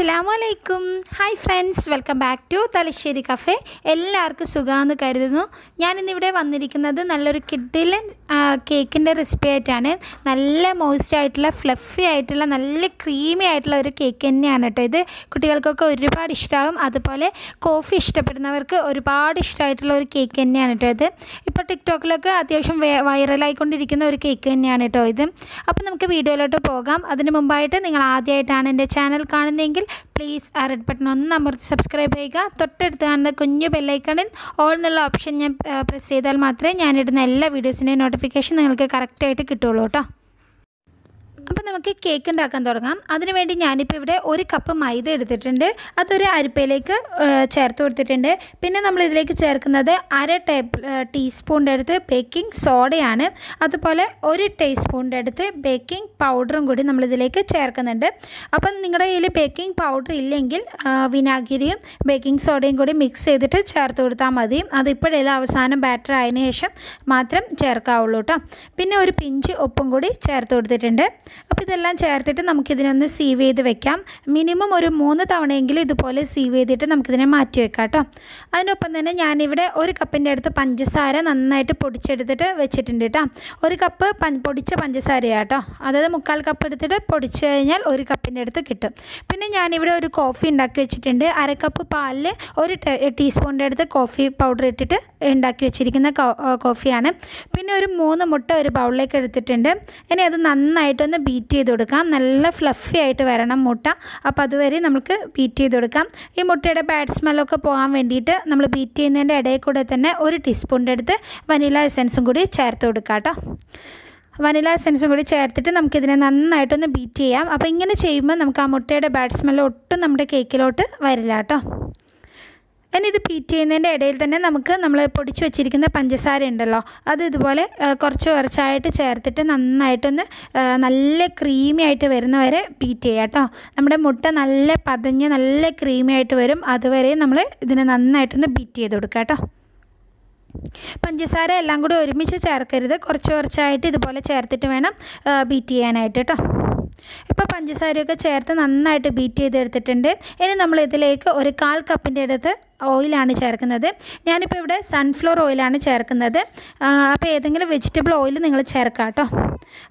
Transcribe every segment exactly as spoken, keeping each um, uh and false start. അസ്സലാമലൈക്കും hi friends, welcome back to Thalassery cafe. എല്ലാവർക്കും സുഖമാണെന്ന് കരുതുന്നു. ഞാനിന്നിവിടെ വന്നിരിക്കുന്നത് നല്ലൊരു കിഡിലൻ കേക്കിൻ്റെ റെസിപ്പി ആയിട്ടാണ്. നല്ല മോയിസ്റ്റ് ആയിട്ടുള്ള ഫ്ലഫി ആയിട്ടുള്ള നല്ല ക്രീമി ആയിട്ടുള്ള ഒരു കേക്ക് തന്നെയാണ് കേട്ടോ ഇത്. കുട്ടികൾക്കൊക്കെ ഒരുപാട് ഇഷ്ടമാകും. അതുപോലെ കോഫി ഇഷ്ടപ്പെടുന്നവർക്ക് ഒരുപാട് ഇഷ്ടമായിട്ടുള്ള ഒരു കേക്ക് തന്നെയാണ് കേട്ടോ ഇത്. ഇപ്പോൾ ടിക്ടോക്കിലൊക്കെ അത്യാവശ്യം വൈറലായിക്കൊണ്ടിരിക്കുന്ന ഒരു കേക്ക് തന്നെയാണ് കേട്ടോ ഇത്. അപ്പോൾ നമുക്ക് വീഡിയോയിലോട്ട് പോകാം. അതിന് മുമ്പായിട്ട് നിങ്ങൾ ആദ്യമായിട്ടാണ് എൻ്റെ ചാനൽ കാണുന്നതെങ്കിൽ പ്ലീസ് ആ റെഡ് ബട്ടൺ ഒന്ന് അമർത്തി സബ്സ്ക്രൈബ് ചെയ്യുക. തൊട്ടടുത്ത് കാണുന്ന കുഞ്ഞു ബെല്ലൈക്കണിൽ ഓൾ എന്നുള്ള ഓപ്ഷൻ ഞാൻ പ്രസ് ചെയ്താൽ മാത്രമേ ഞാനിടുന്ന എല്ലാ വീഡിയോസിൻ്റെയും നോട്ടിഫിക്കേഷൻ നിങ്ങൾക്ക് കറക്റ്റായിട്ട് കിട്ടുള്ളൂ കേട്ടോ. അപ്പോൾ നമുക്ക് കേക്ക് ഉണ്ടാക്കാൻ തുടങ്ങാം. അതിനുവേണ്ടി ഞാനിപ്പോൾ ഇവിടെ ഒരു കപ്പ് മൈദ എടുത്തിട്ടുണ്ട്. അതൊരു അരിപ്പയിലേക്ക് ചേർത്ത് കൊടുത്തിട്ടുണ്ട്. പിന്നെ നമ്മൾ ഇതിലേക്ക് ചേർക്കുന്നത് അര ടേബിൾ ടീസ്പൂണിൻ്റെ അടുത്ത് ബേക്കിംഗ് സോഡയാണ്. അതുപോലെ ഒരു ടീസ്പൂണിൻ്റെ അടുത്ത് ബേക്കിംഗ് പൗഡറും കൂടി നമ്മളിതിലേക്ക് ചേർക്കുന്നുണ്ട്. അപ്പം നിങ്ങളുടെ കയ്യിൽ ബേക്കിംഗ് പൗഡർ ഇല്ലെങ്കിൽ വിനാഗിരിയും ബേക്കിംഗ് സോഡയും കൂടി മിക്സ് ചെയ്തിട്ട് ചേർത്ത് കൊടുത്താൽ മതി. അതിപ്പോഴെല്ലാം അവസാനം ബാറ്റർ ആയതിനു ശേഷം മാത്രം ചേർക്കാവുള്ളൂ കേട്ടോ. പിന്നെ ഒരു പിഞ്ച് ഉപ്പും കൂടി ചേർത്ത് കൊടുത്തിട്ടുണ്ട്. അപ്പോൾ ഇതെല്ലാം ചേർത്തിട്ട് നമുക്കിതിനൊന്ന് സീവ് ചെയ്ത് വെക്കാം. മിനിമം ഒരു മൂന്ന് തവണയെങ്കിലും ഇതുപോലെ സീവ് ചെയ്തിട്ട് നമുക്കിതിനെ മാറ്റി വെക്കാം കേട്ടോ. അതിനൊപ്പം തന്നെ ഞാനിവിടെ ഒരു കപ്പിൻ്റെ അടുത്ത് പഞ്ചസാര നന്നായിട്ട് പൊടിച്ചെടുത്തിട്ട് വെച്ചിട്ടുണ്ട് കേട്ടോ. ഒരു കപ്പ് പൊടിച്ച പഞ്ചസാരയാണ് കേട്ടോ. അതായത് മുക്കാൽ കപ്പ് എടുത്തിട്ട് പൊടിച്ച് കഴിഞ്ഞാൽ ഒരു കപ്പിൻ്റെ അടുത്ത് കിട്ടും. പിന്നെ ഞാനിവിടെ ഒരു കോഫി ഉണ്ടാക്കി വെച്ചിട്ടുണ്ട്. അര കപ്പ് പാലിൽ ഒരു ടീസ്പൂണിൻ്റെ അടുത്ത് കോഫി പൗഡർ ഇട്ടിട്ട് ഉണ്ടാക്കി വെച്ചിരിക്കുന്ന കോഫിയാണ്. പിന്നെ ഒരു മൂന്ന് മുട്ട ഒരു ബൗളിലേക്ക് എടുത്തിട്ടുണ്ട്. ഇനി അത് നന്നായിട്ടൊന്ന് ബീറ്റ് ചെയ്ത് കൊടുക്കാം. നല്ല ഫ്ലഫി ആയിട്ട് വരണം മുട്ട. അപ്പോൾ അതുവരെ നമുക്ക് ബീറ്റ് ചെയ്ത് കൊടുക്കാം. ഈ മുട്ടയുടെ ബാഡ് സ്മെല്ലൊക്കെ പോകാൻ വേണ്ടിയിട്ട് നമ്മൾ ബീറ്റ് ചെയ്യുന്നതിൻ്റെ ഇടയിൽ കൂടെ തന്നെ ഒരു ടീസ്പൂണിൻ്റെ അടുത്ത് വനില എസൻസും കൂടി ചേർത്ത് കൊടുക്കാം കേട്ടോ. വനില എസൻസും കൂടി ചേർത്തിട്ട് നമുക്കിതിനെ നന്നായിട്ടൊന്ന് ബീറ്റ് ചെയ്യാം. അപ്പോൾ ഇങ്ങനെ ചെയ്യുമ്പോൾ നമുക്ക് ആ മുട്ടയുടെ ബാഡ് സ്മെല്ല് ഒട്ടും നമ്മുടെ കേക്കിലോട്ട് വരില്ല കേട്ടോ. ഇനി ഇത് ബീറ്റ് ചെയ്യുന്നതിൻ്റെ ഇടയിൽ തന്നെ നമുക്ക് നമ്മൾ പൊടിച്ച് വെച്ചിരിക്കുന്ന പഞ്ചസാര ഉണ്ടല്ലോ, അത് ഇതുപോലെ കുറച്ച് കുറച്ചായിട്ട് ചേർത്തിട്ട് നന്നായിട്ടൊന്ന് നല്ല ക്രീമി ആയിട്ട് വരുന്നവരെ ബീറ്റ് ചെയ്യുക കേട്ടോ. നമ്മുടെ മുട്ട നല്ല പതഞ്ഞ് നല്ല ക്രീമി ആയിട്ട് വരും. അതുവരെ നമ്മൾ ഇതിനെ നന്നായിട്ടൊന്ന് ബീറ്റ് ചെയ്ത് കൊടുക്കുക കേട്ടോ. പഞ്ചസാര എല്ലാം കൂടി ഒരുമിച്ച് ചേർക്കരുത്. കുറച്ച് കുറച്ചായിട്ട് ഇതുപോലെ ചേർത്തിട്ട് വേണം ബീറ്റ് ചെയ്യാനായിട്ട് കേട്ടോ. ഇപ്പോൾ പഞ്ചസാരയൊക്കെ ചേർത്ത് നന്നായിട്ട് ബീറ്റ് ചെയ്തെടുത്തിട്ടുണ്ട്. ഇനി നമ്മൾ ഇതിലേക്ക് ഒരു കാൽ കപ്പിൻ്റെ അടുത്ത് ഓയിലാണ് ചേർക്കുന്നത്. ഞാനിപ്പോൾ ഇവിടെ സൺഫ്ലവർ ഓയിലാണ് ചേർക്കുന്നത്. അപ്പോൾ ഏതെങ്കിലും വെജിറ്റബിൾ ഓയിൽ നിങ്ങൾ ചേർക്കാം കേട്ടോ.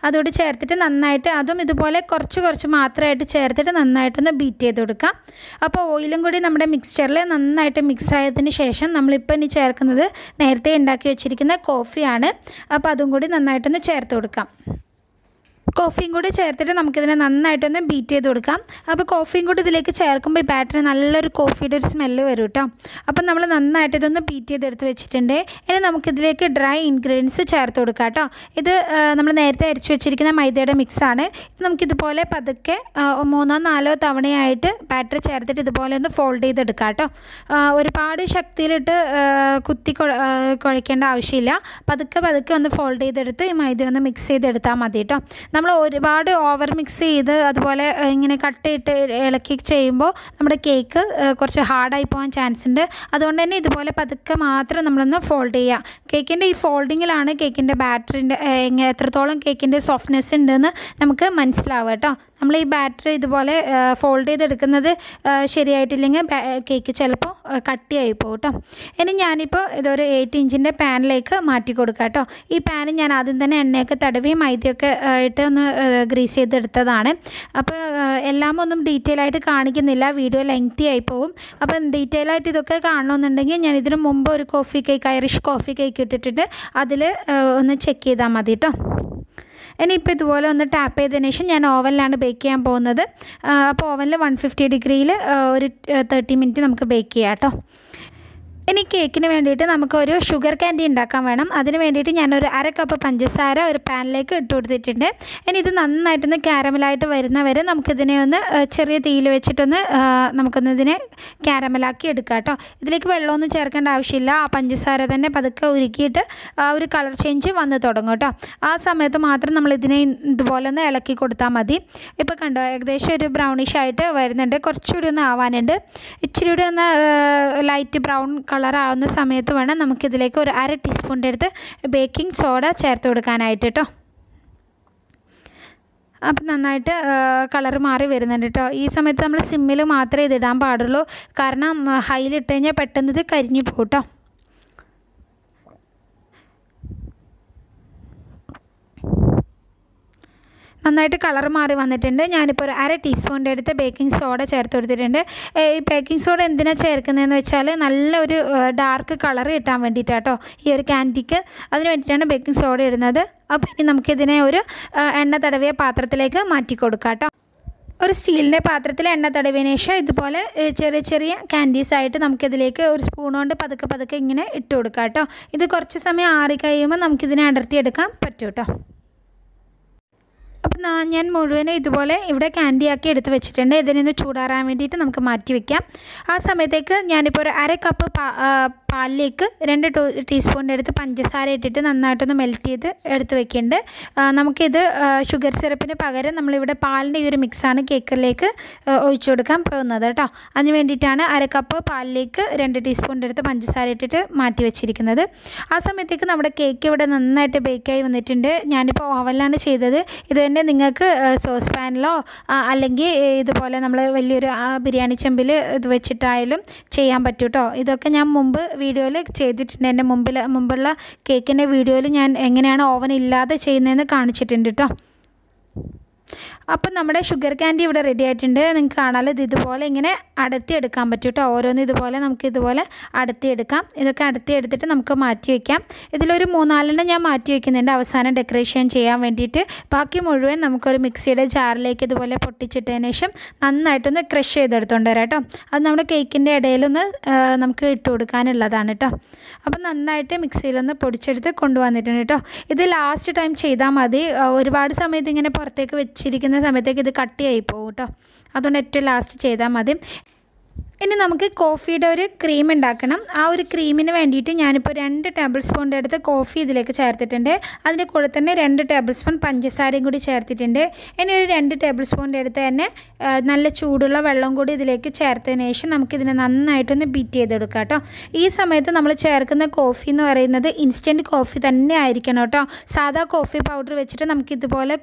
അതോട് ചേർത്തിട്ട് നന്നായിട്ട് അതും ഇതുപോലെ കുറച്ച് കുറച്ച് മാത്രമായിട്ട് ചേർത്തിട്ട് നന്നായിട്ടൊന്ന് ബീറ്റ് ചെയ്ത് കൊടുക്കാം. അപ്പോൾ ഓയിലും കൂടി നമ്മുടെ മിക്സ്ചറിൽ നന്നായിട്ട് മിക്സ് ആയതിന് ശേഷം നമ്മളിപ്പോൾ ഇനി ചേർക്കുന്നത് നേരത്തെ ഉണ്ടാക്കി വെച്ചിരിക്കുന്ന കോഫിയാണ്. അപ്പോൾ അതും കൂടി നന്നായിട്ടൊന്ന് ചേർത്ത് കൊടുക്കാം. കോഫിയും കൂടി ചേർത്തിട്ട് നമുക്കിതിനെ നന്നായിട്ടൊന്ന് ബീറ്റ് ചെയ്ത് കൊടുക്കാം. അപ്പോൾ കോഫിയും കൂടി ഇതിലേക്ക് ചേർക്കുമ്പോൾ ഈ ബാറ്റർ നല്ലൊരു കോഫിയുടെ ഒരു സ്മെല്ല് വരും കേട്ടോ. അപ്പം നമ്മൾ നന്നായിട്ട് ഇതൊന്ന് ബീറ്റ് ചെയ്തെടുത്ത് വെച്ചിട്ടുണ്ട്. ഇനി നമുക്കിതിലേക്ക് ഡ്രൈ ഇൻഗ്രീഡിയൻസ് ചേർത്ത് കൊടുക്കാം കേട്ടോ. ഇത് നമ്മൾ നേരത്തെ അരച്ചു വെച്ചിരിക്കുന്ന മൈദയുടെ മിക്സാണ്. ഇത് നമുക്കിതുപോലെ പതുക്കെ മൂന്നോ നാലോ തവണയായിട്ട് ബാറ്റർ ചേർത്തിട്ട് ഇതുപോലെ ഒന്ന് ഫോൾഡ് ചെയ്തെടുക്കാം കേട്ടോ. ഒരുപാട് ശക്തിയിലിട്ട് കുത്തി കുഴക്കേണ്ട ആവശ്യമില്ല. പതുക്കെ പതുക്കെ ഒന്ന് ഫോൾഡ് ചെയ്തെടുത്ത് ഈ മൈദ ഒന്ന് മിക്സ് ചെയ്തെടുത്താൽ മതി കേട്ടോ. നമ്മൾ ഒരുപാട് ഓവർ മിക്സ് ചെയ്ത് അതുപോലെ ഇങ്ങനെ കട്ടയിട്ട് ഇളക്കി ചെയ്യുമ്പോൾ നമ്മുടെ കേക്ക് കുറച്ച് ഹാർഡായി പോകാൻ ചാൻസ് ഉണ്ട്. അതുകൊണ്ട് തന്നെ ഇതുപോലെ പതുക്കെ മാത്രം നമ്മളൊന്ന് ഫോൾഡ് ചെയ്യുക. കേക്കിൻ്റെ ഈ ഫോൾഡിങ്ങിലാണ് കേക്കിൻ്റെ ബാറ്ററിൻ്റെ എത്രത്തോളം കേക്കിൻ്റെ സോഫ്റ്റ്നെസ് ഉണ്ടെന്ന് നമുക്ക് മനസ്സിലാവുക കേട്ടോ. നമ്മൾ ഈ ബാറ്ററി ഇതുപോലെ ഫോൾഡ് ചെയ്തെടുക്കുന്നത് ശരിയായിട്ടില്ലെങ്കിൽ കേക്ക് ചിലപ്പോൾ കട്ടിയായി പോകും കേട്ടോ. ഇനി ഞാനിപ്പോൾ ഇതൊരു എയ്റ്റ് ഇഞ്ചിൻ്റെ പാനിലേക്ക് മാറ്റി കൊടുക്കാം കേട്ടോ. ഈ പാൻ ഞാൻ ആദ്യം തന്നെ എണ്ണയൊക്കെ തടവി മൈദയൊക്കെ ഇട്ട് ഒന്ന് ഗ്രീസ് ചെയ്തെടുത്തതാണ്. അപ്പോൾ എല്ലാം ഒന്നും ഡീറ്റെയിൽ ആയിട്ട് കാണിക്കുന്നില്ല, വീഡിയോ ലെങ്തി ആയി പോകും. അപ്പം ഡീറ്റെയിൽ ആയിട്ട് ഇതൊക്കെ കാണണമെന്നുണ്ടെങ്കിൽ ഞാൻ ഇതിന് മുമ്പ് ഒരു coffee cake Irish coffee cake ഇട്ടിട്ടുണ്ട്, അതിൽ ഒന്ന് ചെക്ക് ചെയ്താൽ മതി കേട്ടോ. ഇനിയിപ്പോൾ ഇതുപോലെ ഒന്ന് ടാപ്പ് ചെയ്തതിന് ശേഷം ഞാൻ ഓവനിലാണ് ബേക്ക് ചെയ്യാൻ പോകുന്നത്. അപ്പോൾ ഓവനിൽ വൺ ഫിഫ്റ്റി ഡിഗ്രിയിൽ ഒരു തേർട്ടി മിനിറ്റ് നമുക്ക് ബേക്ക് ചെയ്യാം കേട്ടോ. ഇനി കേക്കിന് വേണ്ടിയിട്ട് നമുക്കൊരു ഷുഗർ കാൻഡി ഉണ്ടാക്കാൻ വേണം. അതിന് വേണ്ടിയിട്ട് ഞാനൊരു അര കപ്പ് പഞ്ചസാര ഒരു പാനിലേക്ക് ഇട്ട് കൊടുത്തിട്ടുണ്ട്. ഇനി ഇത് നന്നായിട്ടൊന്ന് കാരമലായിട്ട് വരുന്നവരെ നമുക്കിതിനെ ഒന്ന് ചെറിയ തീയിൽ വെച്ചിട്ടൊന്ന് നമുക്കൊന്ന് ഇതിനെ കാരമലാക്കി എടുക്കാം കേട്ടോ. ഇതിലേക്ക് വെള്ളമൊന്നും ചേർക്കേണ്ട ആവശ്യമില്ല. ആ പഞ്ചസാര തന്നെ പതുക്കെ ഉരുക്കിയിട്ട് ആ ഒരു കളർ ചേഞ്ച് വന്ന് തുടങ്ങും കേട്ടോ. ആ സമയത്ത് മാത്രം നമ്മളിതിനെ ഇതുപോലെ ഒന്ന് ഇളക്കി കൊടുത്താൽ മതി. ഇപ്പോൾ കണ്ടോ ഏകദേശം ഒരു ബ്രൗണിഷ് ആയിട്ട് വരുന്നുണ്ട്. കുറച്ചുകൂടി ഒന്ന് ആവാനുണ്ട്. ഇച്ചിരി കൂടി ഒന്ന് ലൈറ്റ് ബ്രൗൺ കളറാവുന്ന സമയത്ത് വേണം നമുക്കിതിലേക്ക് ഒരു അര ടീസ്പൂണിൻ്റെ അടുത്ത് ബേക്കിംഗ് സോഡ ചേർത്ത് കൊടുക്കാനായിട്ട് കേട്ടോ. അപ്പം നന്നായിട്ട് കളർ മാറി വരുന്നുണ്ട് ട്ടോ. ഈ സമയത്ത് നമ്മൾ സിമ്മിൽ മാത്രമേ ഇതിടാൻ പാടുള്ളൂ, കാരണം ഹൈയിൽ ഇട്ട് കഴിഞ്ഞാൽ പെട്ടെന്ന് ഇത് കരിഞ്ഞു പോകും ട്ടോ. നന്നായിട്ട് കളർ മാറി വന്നിട്ടുണ്ട്. ഞാനിപ്പോൾ ഒരു അര ടീസ്പൂണിൻ്റെ അടുത്ത് ബേക്കിംഗ് സോഡ ചേർത്ത് കൊടുത്തിട്ടുണ്ട്. ഈ ബേക്കിംഗ് സോഡ എന്തിനാണ് ചേർക്കുന്നതെന്ന് വെച്ചാൽ നല്ലൊരു ഡാർക്ക് കളർ കിട്ടാൻ വേണ്ടിയിട്ടാട്ടോ ഈ ഒരു കാൻഡിക്ക്, അതിന് വേണ്ടിയിട്ടാണ് ബേക്കിംഗ് സോഡ ഇടുന്നത്. അപ്പോൾ ഇനി നമുക്കിതിനെ ഒരു എണ്ണ തടവിയ പാത്രത്തിലേക്ക് മാറ്റി കൊടുക്കാം കേട്ടോ. ഒരു സ്റ്റീലിൻ്റെ പാത്രത്തിൽ എണ്ണ തടവിയതിനു ശേഷം ഇതുപോലെ ചെറിയ ചെറിയ കാൻഡീസായിട്ട് നമുക്കിതിലേക്ക് ഒരു സ്പൂൺ കൊണ്ട് പതുക്കെ പതുക്കെ ഇങ്ങനെ ഇട്ട് കൊടുക്കാം കേട്ടോ. ഇത് കുറച്ച് സമയം ആറി കഴിയുമ്പോൾ നമുക്കിതിനെ അടർത്തിയെടുക്കാൻ പറ്റും കേട്ടോ. അപ്പം ഞാൻ മുഴുവനും ഇതുപോലെ ഇവിടെ കാൻഡിയാക്കി എടുത്ത് വെച്ചിട്ടുണ്ട്. ഇതിനൊന്ന് ചൂടാറാൻ വേണ്ടിയിട്ട് നമുക്ക് മാറ്റി വയ്ക്കാം. ആ സമയത്തേക്ക് ഞാനിപ്പോൾ ഒരു അര കപ്പ് പാ പാലിലേക്ക് രണ്ട് ടൂ ടീസ്പൂണിൻ്റെ അടുത്ത് പഞ്ചസാര ഇട്ടിട്ട് നന്നായിട്ടൊന്ന് മെൽറ്റ് ചെയ്ത് എടുത്ത് വെക്കുന്നുണ്ട്. നമുക്കിത് ഷുഗർ സിറപ്പിന് പകരം നമ്മളിവിടെ പാലിൻ്റെ ഈ ഒരു മിക്സാണ് കേക്കിലേക്ക് ഒഴിച്ചു കൊടുക്കാൻ പോകുന്നത് കേട്ടോ. അതിന് വേണ്ടിയിട്ടാണ് അര കപ്പ് പാലിലേക്ക് രണ്ട് ടീസ്പൂണിൻ്റെ അടുത്ത് പഞ്ചസാര ഇട്ടിട്ട് മാറ്റി വെച്ചിരിക്കുന്നത്. ആ സമയത്തേക്ക് നമ്മുടെ കേക്ക് ഇവിടെ നന്നായിട്ട് ബേക്കായി വന്നിട്ടുണ്ട്. ഞാനിപ്പോൾ ഓവനിലാണ് ചെയ്തത്. ഇത് തന്നെ നിങ്ങൾക്ക് സോസ് പാനിലോ അല്ലെങ്കിൽ ഇതുപോലെ നമ്മൾ വലിയൊരു ബിരിയാണി ചെമ്പിൽ ഇത് വെച്ചിട്ടായാലും ചെയ്യാൻ പറ്റും കേട്ടോ. ഇതൊക്കെ ഞാൻ മുമ്പ് വീഡിയോയിൽ ചെയ്തിട്ടുണ്ട്. എൻ്റെ മുമ്പിൽ മുമ്പുള്ള കേക്കിൻ്റെ വീഡിയോയിൽ ഞാൻ എങ്ങനെയാണ് ഓവൻ ഇല്ലാതെ ചെയ്യുന്നതെന്ന് കാണിച്ചിട്ടുണ്ട് കേട്ടോ. അപ്പം നമ്മുടെ ഷുഗർ കാൻഡി ഇവിടെ റെഡി ആയിട്ടുണ്ട്. നിങ്ങൾക്ക് കാണാമല്ലോ, ഇത് ഇതുപോലെ ഇങ്ങനെ അടർത്തിയെടുക്കാൻ പറ്റും കേട്ടോ. ഓരോന്ന് ഇതുപോലെ നമുക്ക് ഇതുപോലെ അടർത്തിയെടുക്കാം. ഇതൊക്കെ അടർത്തിയെടുത്തിട്ട് നമുക്ക് മാറ്റി വയ്ക്കാം. ഇതിലൊരു മൂന്നാലെണ്ണം ഞാൻ മാറ്റി വയ്ക്കുന്നുണ്ട് അവസാനം ഡെക്കറേഷൻ ചെയ്യാൻ വേണ്ടിയിട്ട്. ബാക്കി മുഴുവൻ നമുക്കൊരു മിക്സിയുടെ ജാറിലേക്ക് ഇതുപോലെ പൊട്ടിച്ചിട്ടതിന് ശേഷം നന്നായിട്ടൊന്ന് ക്രഷ് ചെയ്തെടുത്തോണ്ട് വരാം കേട്ടോ. അത് നമ്മുടെ കേക്കിൻ്റെ ഇടയിലൊന്ന് നമുക്ക് ഇട്ട് കൊടുക്കാനുള്ളതാണ് കേട്ടോ. അപ്പം നന്നായിട്ട് മിക്സിയിലൊന്ന് പൊടിച്ചെടുത്ത് കൊണ്ടുവന്നിട്ടുണ്ട് കേട്ടോ. ഇത് ലാസ്റ്റ് ടൈം ചെയ്താൽ മതി. ഒരുപാട് സമയത്ത് ഇങ്ങനെ പുറത്തേക്ക് വെച്ചിരിക്കുന്ന സമയത്തേക്ക് ഇത് കട്ടിയായി പോകും കേട്ടോ. അതുകൊണ്ട് ഏറ്റവും ലാസ്റ്റ് ചെയ്താൽ മതി. ഇനി നമുക്ക് കോഫിയുടെ ഒരു ക്രീം ഉണ്ടാക്കണം. ആ ഒരു ക്രീമിന് വേണ്ടിയിട്ട് ഞാനിപ്പോൾ രണ്ട് ടേബിൾ സ്പൂണിൻ്റെ അടുത്ത് കോഫി ഇതിലേക്ക് ചേർത്തിട്ടുണ്ട്. അതിൻ്റെ കൂടെ തന്നെ രണ്ട് ടേബിൾ സ്പൂൺ പഞ്ചസാരയും കൂടി ചേർത്തിട്ടുണ്ട്. ഇനി ഒരു രണ്ട് ടേബിൾ സ്പൂണിൻ്റെ അടുത്ത് തന്നെ നല്ല ചൂടുള്ള വെള്ളം കൂടി ഇതിലേക്ക് ചേർത്തതിന് ശേഷം നമുക്കിതിനെ നന്നായിട്ടൊന്ന് ബീറ്റ് ചെയ്തെടുക്കാം കേട്ടോ. ഈ സമയത്ത് നമ്മൾ ചേർക്കുന്ന കോഫി എന്ന് പറയുന്നത് ഇൻസ്റ്റൻറ്റ് കോഫി തന്നെ ആയിരിക്കണം കേട്ടോ. സാധാ കോഫി പൗഡർ വെച്ചിട്ട് നമുക്കിതുപോലെ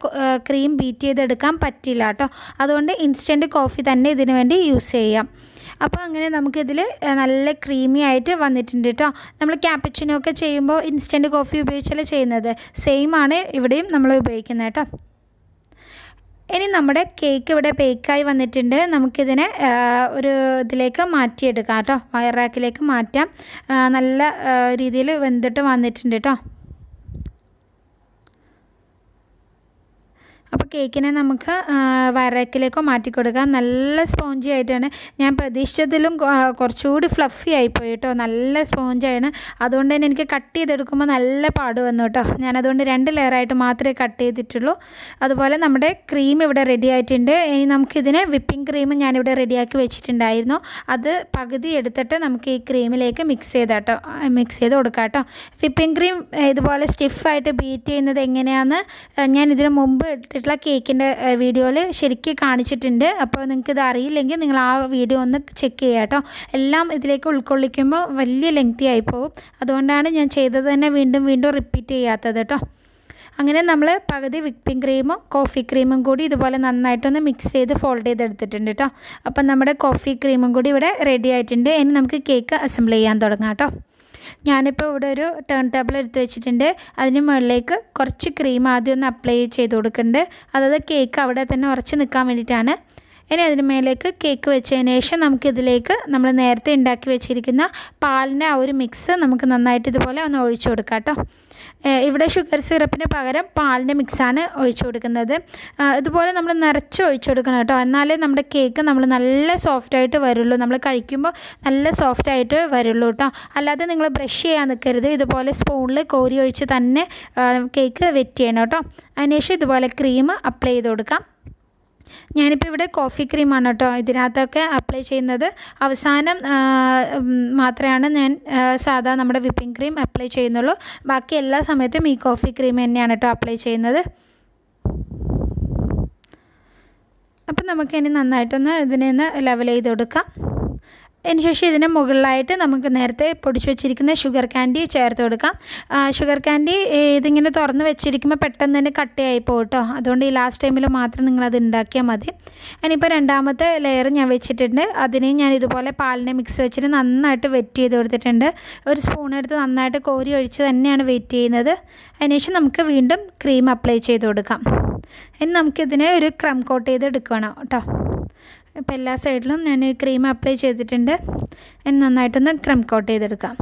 ക്രീം ബീറ്റ് ചെയ്തെടുക്കാൻ പറ്റില്ല കേട്ടോ. അതുകൊണ്ട് ഇൻസ്റ്റൻറ്റ് കോഫി തന്നെ ഇതിനു വേണ്ടി യൂസ് ചെയ്യാം. അപ്പോൾ അങ്ങനെ നമുക്കിതിൽ നല്ല ക്രീമി ആയിട്ട് വന്നിട്ടുണ്ട് കേട്ടോ. നമ്മൾ ക്യാപ്പച്ചിനോ ഒക്കെ ചെയ്യുമ്പോൾ ഇൻസ്റ്റൻറ്റ് കോഫി ഉപയോഗിച്ചല്ലേ ചെയ്യുന്നത്, സെയിം ആണ് ഇവിടെയും നമ്മൾ ഉപയോഗിക്കുന്നത് കേട്ടോ. ഇനി നമ്മുടെ കേക്ക് ഇവിടെ ബേക്കായി വന്നിട്ടുണ്ട്. നമുക്കിതിനെ ഒരു ഇതിലേക്ക് മാറ്റിയെടുക്കാം കേട്ടോ. വയർ റാക്കിലേക്ക് മാറ്റാം. നല്ല രീതിയിൽ വെന്തിട്ട് വന്നിട്ടുണ്ട് കേട്ടോ. അപ്പോൾ കേക്കിനെ നമുക്ക് വയറേക്കിലേക്കോ മാറ്റിക്കൊടുക്കാം. നല്ല സ്പോഞ്ചി ആയിട്ടാണ്, ഞാൻ പ്രതീക്ഷിച്ചതിലും കുറച്ചുകൂടി ഫ്ലഫി ആയിപ്പോയി കേട്ടോ. നല്ല സ്പോഞ്ചാണ്. അതുകൊണ്ട് തന്നെ എനിക്ക് കട്ട് ചെയ്തെടുക്കുമ്പോൾ നല്ല പാട് വന്നു കേട്ടോ. ഞാനതുകൊണ്ട് രണ്ട് ലെയറായിട്ട് മാത്രമേ കട്ട് ചെയ്തിട്ടുള്ളൂ. അതുപോലെ നമ്മുടെ ക്രീം ഇവിടെ റെഡി ആയിട്ടുണ്ട്. ഇനി നമുക്കിതിനെ വിപ്പിംഗ് ക്രീം ഞാനിവിടെ റെഡിയാക്കി വെച്ചിട്ടുണ്ടായിരുന്നു. അത് പകുതി എടുത്തിട്ട് നമുക്ക് ഈ ക്രീമിലേക്ക് മിക്സ് ചെയ്താട്ടോ മിക്സ് ചെയ്ത് കൊടുക്കാം കേട്ടോ. വിപ്പിംഗ് ക്രീം ഇതുപോലെ സ്റ്റിഫായിട്ട് ബീറ്റ് ചെയ്യുന്നത് എങ്ങനെയാണെന്ന് ഞാൻ ഇതിനു മുമ്പ് ഇട്ടിട്ട് കേക്കിൻ്റെ വീഡിയോയിൽ ശരിക്കും കാണിച്ചിട്ടുണ്ട്. അപ്പോൾ നിങ്ങൾക്കിത് അറിയില്ലെങ്കിൽ നിങ്ങൾ ആ വീഡിയോ ഒന്ന് ചെക്ക് ചെയ്യാം കേട്ടോ. എല്ലാം ഇതിലേക്ക് ഉൾക്കൊള്ളിക്കുമ്പോൾ വലിയ ലെങ്തി ആയി പോകും. അതുകൊണ്ടാണ് ഞാൻ ചെയ്തത് തന്നെ വീണ്ടും വീണ്ടും റിപ്പീറ്റ് ചെയ്യാത്തത് കേട്ടോ. അങ്ങനെ നമ്മൾ പകുതി വിപ്പിംഗ് ക്രീമും കോഫി ക്രീമും കൂടി ഇതുപോലെ നന്നായിട്ടൊന്ന് മിക്സ് ചെയ്ത് ഫോൾഡ് ചെയ്തെടുത്തിട്ടുണ്ട് കേട്ടോ. അപ്പം നമ്മുടെ കോഫി ക്രീമും കൂടി ഇവിടെ റെഡി ആയിട്ടുണ്ട്. ഇനി നമുക്ക് കേക്ക് അസംബിൾ ചെയ്യാൻ തുടങ്ങാം കേട്ടോ. ഞാനിപ്പോൾ ഇവിടെ ഒരു ടേൺ ടേബിൾ എടുത്ത് വെച്ചിട്ടുണ്ട്. അതിന് മുകളിലേക്ക് കുറച്ച് ക്രീം ആദ്യം ഒന്ന് അപ്ലൈ ചെയ്ത് കൊടുക്കുന്നുണ്ട്. അതായത് കേക്ക് അവിടെ തന്നെ ഉറച്ച് നിൽക്കാൻ വേണ്ടിയിട്ടാണ്. ഇനി അതിന് മേലേക്ക് കേക്ക് വെച്ചതിന് ശേഷം നമുക്കിതിലേക്ക് നമ്മൾ നേരത്തെ ഉണ്ടാക്കി വെച്ചിരിക്കുന്ന പാലിൻ്റെ ആ ഒരു മിക്സ് നമുക്ക് നന്നായിട്ട് ഇതുപോലെ ഒന്ന് ഒഴിച്ചു കൊടുക്കാം കേട്ടോ. ഇവിടെ ഷുഗർ സിറപ്പിന് പകരം പാലിൻ്റെ മിക്സാണ് ഒഴിച്ചു കൊടുക്കുന്നത്. ഇതുപോലെ നമ്മൾ നിറച്ച് ഒഴിച്ചു കൊടുക്കണം കേട്ടോ. എന്നാലേ നമ്മുടെ കേക്ക് നമ്മൾ നല്ല സോഫ്റ്റായിട്ട് വരുള്ളൂ. നമ്മൾ കഴിക്കുമ്പോൾ നല്ല സോഫ്റ്റായിട്ട് വരുള്ളൂ കേട്ടോ. അല്ലാതെ നിങ്ങൾ ബ്രഷ് ചെയ്യാൻ നിൽക്കരുത്. ഇതുപോലെ സ്പൂണിൽ കോരി ഒഴിച്ച് തന്നെ കേക്ക് വെറ്റ് ചെയ്യണം കേട്ടോ. അതിനുശേഷം ഇതുപോലെ ക്രീം അപ്ലൈ ചെയ്ത് കൊടുക്കാം. ഞാനിപ്പോൾ ഇവിടെ കോഫി ക്രീമാണ് കേട്ടോ ഇതിനകത്തൊക്കെ അപ്ലൈ ചെയ്യുന്നത്. അവസാനം മാത്രമാണ് ഞാൻ സാധാ നമ്മുടെ വിപ്പിംഗ് ക്രീം അപ്ലൈ ചെയ്യുന്നുള്ളൂ. ബാക്കി എല്ലാ സമയത്തും ഈ കോഫി ക്രീം തന്നെയാണ് കേട്ടോ അപ്ലൈ ചെയ്യുന്നത്. അപ്പം നമുക്കിനി നന്നായിട്ടൊന്ന് ഇതിനെ ഒന്ന് ലെവൽ ചെയ്ത് കൊടുക്കാം. അതിനുശേഷം ഇതിനെ മുകളിലായിട്ട് നമുക്ക് നേരത്തെ പൊടിച്ചു വെച്ചിരിക്കുന്ന ഷുഗർ കാൻഡി ചേർത്ത് കൊടുക്കാം. ഷുഗർ കാൻഡി ഇതിങ്ങനെ തുറന്ന് വെച്ചിരിക്കുമ്പോൾ പെട്ടെന്ന് തന്നെ കട്ടയായി പോകും കേട്ടോ. അതുകൊണ്ട് ഈ ലാസ്റ്റ് ടൈമിൽ മാത്രം നിങ്ങളത് ഉണ്ടാക്കിയാൽ മതി. ഇനിയിപ്പോൾ രണ്ടാമത്തെ ലെയർ ഞാൻ വെച്ചിട്ടുണ്ട്. അതിനെ ഞാൻ ഇതുപോലെ പാലിനെ മിക്സ് വെച്ചിട്ട് നന്നായിട്ട് വെറ്റ് ചെയ്ത് കൊടുത്തിട്ടുണ്ട്. ഒരു സ്പൂൺ എടുത്ത് നന്നായിട്ട് കോരി ഒഴിച്ച് തന്നെയാണ് വെറ്റ് ചെയ്യുന്നത്. അതിനുശേഷം നമുക്ക് വീണ്ടും ക്രീം അപ്ലൈ ചെയ്ത് കൊടുക്കാം. ഇനി നമുക്കിതിനെ ഒരു ക്രം കോട്ട് ചെയ്ത് എടുക്കണം കേട്ടോ. അപ്പോൾ എല്ലാ സൈഡിലും ഞാൻ ക്രീം അപ്ലൈ ചെയ്തിട്ടുണ്ട്. ഇനി നന്നായിട്ടൊന്ന് ക്രം കോട്ട് ചെയ്തെടുക്കാം.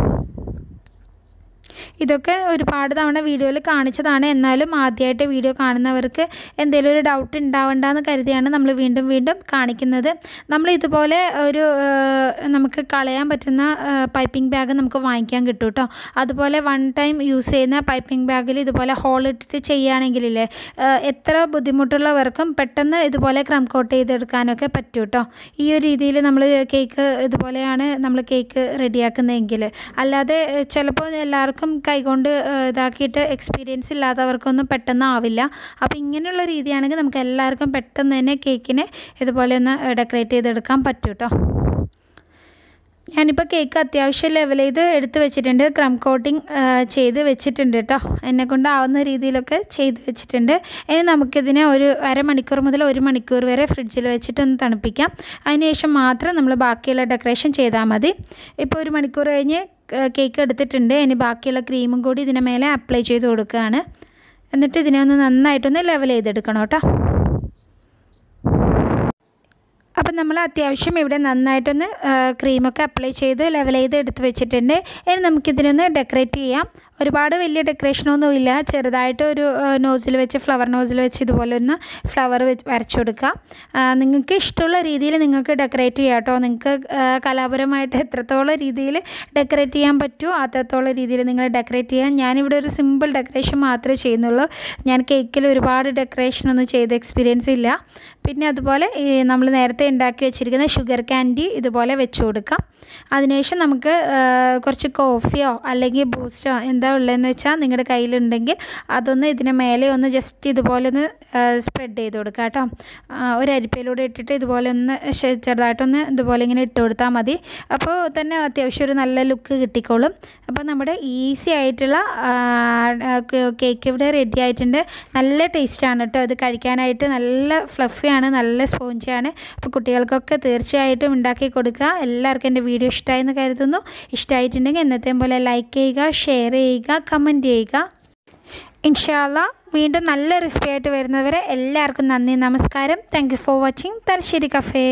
ഇതൊക്കെ ഒരുപാട് തവണ വീഡിയോയിൽ കാണിച്ചതാണ്. എന്നാലും ആദ്യമായിട്ട് വീഡിയോ കാണുന്നവർക്ക് എന്തെങ്കിലും ഒരു ഡൗട്ട് ഉണ്ടാവണ്ടെന്ന് കരുതിയാണ് നമ്മൾ വീണ്ടും വീണ്ടും കാണിക്കുന്നത്. നമ്മൾ ഇതുപോലെ ഒരു നമുക്ക് കളയാൻ പറ്റുന്ന പൈപ്പിംഗ് ബാഗ് നമുക്ക് വാങ്ങിക്കാൻ കിട്ടും കേട്ടോ. അതുപോലെ വൺ ടൈം യൂസ് ചെയ്യുന്ന പൈപ്പിംഗ് ബാഗിൽ ഇതുപോലെ ഹോൾ ഇട്ടിട്ട് ചെയ്യുകയാണെങ്കിലേ എത്ര ബുദ്ധിമുട്ടുള്ളവർക്കും പെട്ടെന്ന് ഇതുപോലെ ക്രം കോട്ട് ചെയ്തെടുക്കാനൊക്കെ പറ്റും കേട്ടോ. ഈ ഒരു രീതിയിൽ നമ്മൾ കേക്ക് ഇതുപോലെയാണ് നമ്മൾ കേക്ക് റെഡിയാക്കുന്നതെങ്കിൽ. അല്ലാതെ ചിലപ്പോൾ എല്ലാവർക്കും കൈകൊണ്ട് ഇതാക്കിയിട്ട് എക്സ്പീരിയൻസ് ഇല്ലാത്തവർക്കൊന്നും പെട്ടെന്ന് ആവില്ല. അപ്പോൾ ഇങ്ങനെയുള്ള രീതിയാണെങ്കിൽ നമുക്ക് എല്ലാവർക്കും പെട്ടെന്ന് തന്നെ കേക്കിനെ ഇതുപോലെ ഒന്ന് ഡെക്കറേറ്റ് ചെയ്തെടുക്കാൻ പറ്റും കേട്ടോ. ഞാനിപ്പോൾ കേക്ക് അത്യാവശ്യം ലെവൽ ചെയ്ത് എടുത്ത് വെച്ചിട്ടുണ്ട്. ക്രം കോട്ടിംഗ് ചെയ്ത് വെച്ചിട്ടുണ്ട് കേട്ടോ. എന്നെക്കൊണ്ടാവുന്ന രീതിയിലൊക്കെ ചെയ്ത് വെച്ചിട്ടുണ്ട്. ഇനി നമുക്കിതിനെ ഒരു അരമണിക്കൂർ മുതൽ ഒരു മണിക്കൂർ വരെ ഫ്രിഡ്ജിൽ വെച്ചിട്ടൊന്ന് തണുപ്പിക്കാം. അതിനുശേഷം മാത്രം നമ്മൾ ബാക്കിയുള്ള ഡെക്കറേഷൻ ചെയ്താൽ മതി. ഇപ്പോൾ ഒരു മണിക്കൂർ കഴിഞ്ഞ് കേക്ക് എടുത്തിട്ടുണ്ട്. ഇനി ബാക്കിയുള്ള ക്രീമും കൂടി ഇതിന് മേലെ അപ്ലൈ ചെയ്ത് കൊടുക്കുകയാണ്. എന്നിട്ട് ഇതിനെ ഒന്ന് നന്നായിട്ടൊന്ന് ലെവൽ ചെയ്തെടുക്കണം കേട്ടോ. അപ്പം നമ്മൾ അത്യാവശ്യം ഇവിടെ നന്നായിട്ടൊന്ന് ക്രീമൊക്കെ അപ്ലൈ ചെയ്ത് ലെവൽ ചെയ്ത് എടുത്ത് വെച്ചിട്ടുണ്ട്. ഇനി നമുക്കിതിനൊന്ന് ഡെക്കറേറ്റ് ചെയ്യാം. ഒരുപാട് വലിയ ഡെക്കറേഷനൊന്നുമില്ല. ചെറുതായിട്ട് ഒരു നോസിൽ വെച്ച് ഫ്ലവർ നോസിൽ വെച്ച് ഇതുപോലെ ഒന്ന് ഫ്ലവർ വെച്ച് വരച്ചു കൊടുക്കുക. നിങ്ങൾക്ക് ഇഷ്ടമുള്ള രീതിയിൽ നിങ്ങൾക്ക് ഡെക്കറേറ്റ് ചെയ്യാം കേട്ടോ. നിങ്ങൾക്ക് കലാപരമായിട്ട് എത്രത്തോളം രീതിയിൽ ഡെക്കറേറ്റ് ചെയ്യാൻ പറ്റുമോ അത്രത്തോളം രീതിയിൽ നിങ്ങൾ ഡെക്കറേറ്റ് ചെയ്യാം. ഞാനിവിടെ ഒരു സിമ്പിൾ ഡെക്കറേഷൻ മാത്രമേ ചെയ്യുന്നുള്ളൂ. ഞാൻ കേക്കിൽ ഒരുപാട് ഡെക്കറേഷനൊന്നും ചെയ്ത് എക്സ്പീരിയൻസ് ഇല്ല. പിന്നെ അതുപോലെ നമ്മൾ നേരത്തെ ഉണ്ടാക്കി വെച്ചിരിക്കുന്ന ഷുഗർ കാൻഡി ഇതുപോലെ വെച്ച് കൊടുക്കാം. അതിനുശേഷം നമുക്ക് കുറച്ച് കോഫിയോ അല്ലെങ്കിൽ ബൂസ്റ്റോ എന്താ ഉള്ളതെന്ന് വെച്ചാൽ നിങ്ങളുടെ കയ്യിലുണ്ടെങ്കിൽ അതൊന്ന് ഇതിന് മേലെ ഒന്ന് ജസ്റ്റ് ഇതുപോലെ ഒന്ന് സ്പ്രെഡ് ചെയ്ത് കൊടുക്കുക കേട്ടോ. ഒരു അരിപ്പയിലൂടെ ഇട്ടിട്ട് ഇതുപോലെ ഒന്ന് ചെറുതായിട്ടൊന്ന് ഇതുപോലെ ഇങ്ങനെ ഇട്ട് കൊടുത്താൽ മതി. അപ്പോൾ തന്നെ അത്യാവശ്യം ഒരു നല്ല ലുക്ക് കിട്ടിക്കോളും. അപ്പോൾ നമ്മുടെ ഈസി ആയിട്ടുള്ള കേക്ക് ഇവിടെ റെഡി ആയിട്ടുണ്ട്. നല്ല ടേസ്റ്റാണ് കേട്ടോ. ഇത് കഴിക്കാനായിട്ട് നല്ല ഫ്ലഫിയാണ്, നല്ല സ്പോഞ്ചാണ്. അപ്പോൾ കുട്ടികൾക്കൊക്കെ തീർച്ചയായിട്ടും ഉണ്ടാക്കി കൊടുക്കുക. എല്ലാവർക്കും എൻ്റെ വീഡിയോ ഇഷ്ടമായി എന്ന് കരുതുന്നു. ഇഷ്ടമായിട്ടുണ്ടെങ്കിൽ എന്നത്തെയും പോലെ ലൈക്ക് ചെയ്യുക, ഷെയർ ചെയ്യുക, കമൻറ്റ് ചെയ്യുക. ഇൻഷാ അല്ലാ വീണ്ടും നല്ല റെസിപ്പി ആയിട്ട് വരുന്നവരെ എല്ലാവർക്കും നന്ദി, നമസ്കാരം. Thank you for watching. Thalassery cafe.